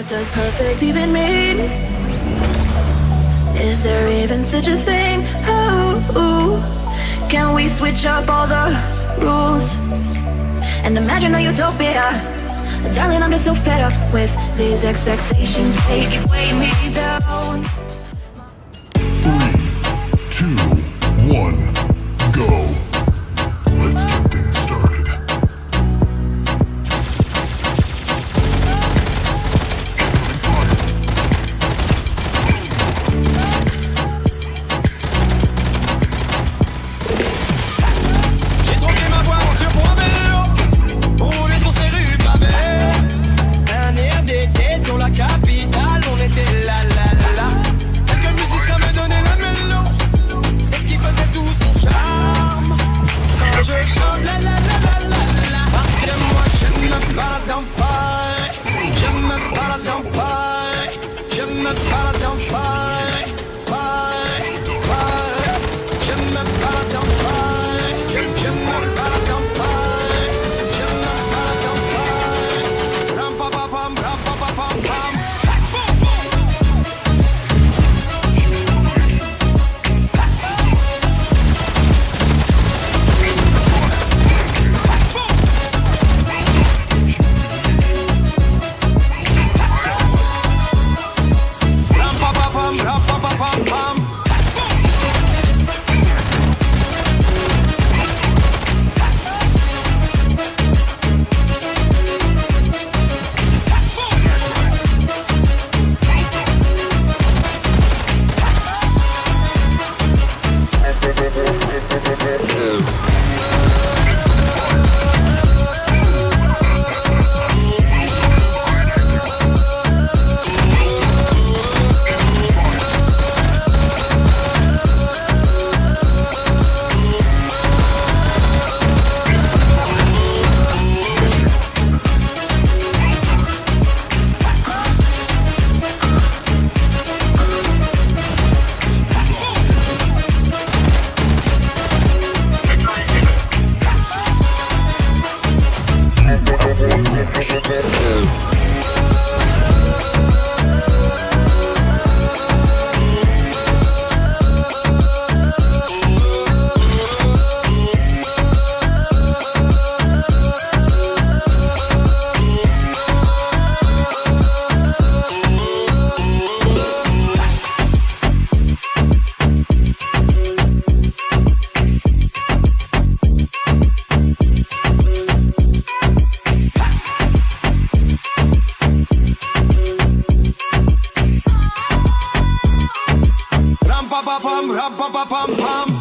What does perfect even mean? Is there even such a thing? Oh, can we switch up all the rules and imagine a utopia? Darling, I'm just so fed up with these expectations. Take it, weigh me down. 3, 2, 1, go. Let's get things started. Pam pam pam pam.